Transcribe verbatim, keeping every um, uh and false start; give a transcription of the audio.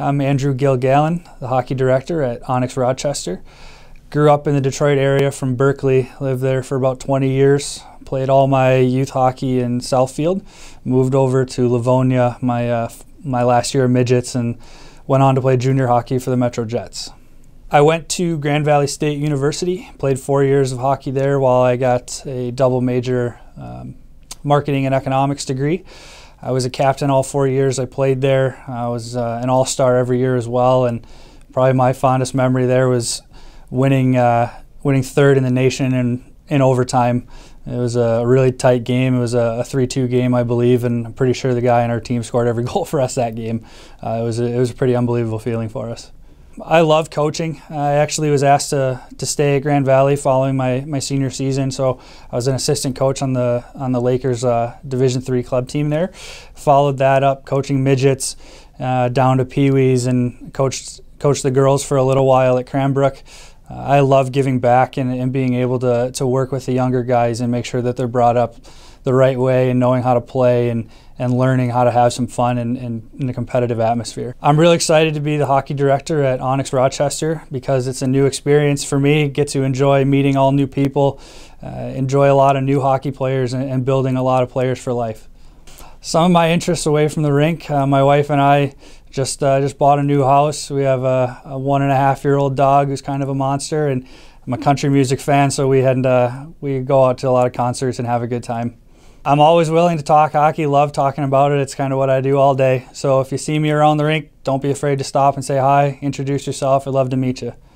I'm Andrew Gilgallon, the hockey director at Onyx-Rochester. Grew up in the Detroit area from Berkeley, lived there for about twenty years, played all my youth hockey in Southfield, moved over to Livonia my, uh, my last year of midgets, and went on to play junior hockey for the Metro Jets. I went to Grand Valley State University, played four years of hockey there while I got a double major um, marketing and economics degree. I was a captain all four years I played there. I was uh, an all-star every year as well, and probably my fondest memory there was winning uh, winning third in the nation in, in overtime. It was a really tight game. It was a three two game, I believe, and I'm pretty sure the guy on our team scored every goal for us that game. Uh, it, was a, it was a pretty unbelievable feeling for us. I love coaching. I actually was asked to, to stay at Grand Valley following my, my senior season, so I was an assistant coach on the on the Lakers uh, Division three club team there. Followed that up coaching midgets uh, down to peewees, and coached coached the girls for a little while at Cranbrook. Uh, I love giving back and, and being able to, to work with the younger guys and make sure that they're brought up the right way and knowing how to play and, and learning how to have some fun in, in, in a competitive atmosphere. I'm really excited to be the hockey director at Onyx-Rochester because it's a new experience for me. Get to enjoy meeting all new people, uh, enjoy a lot of new hockey players and, and building a lot of players for life. Some of my interests away from the rink, uh, my wife and I just uh, just bought a new house. We have a, a one and a half year old dog who's kind of a monster, and I'm a country music fan, so we had uh, we go out to a lot of concerts and have a good time. I'm always willing to talk hockey, love talking about it. It's kind of what I do all day. So if you see me around the rink, don't be afraid to stop and say hi, introduce yourself. I'd love to meet you.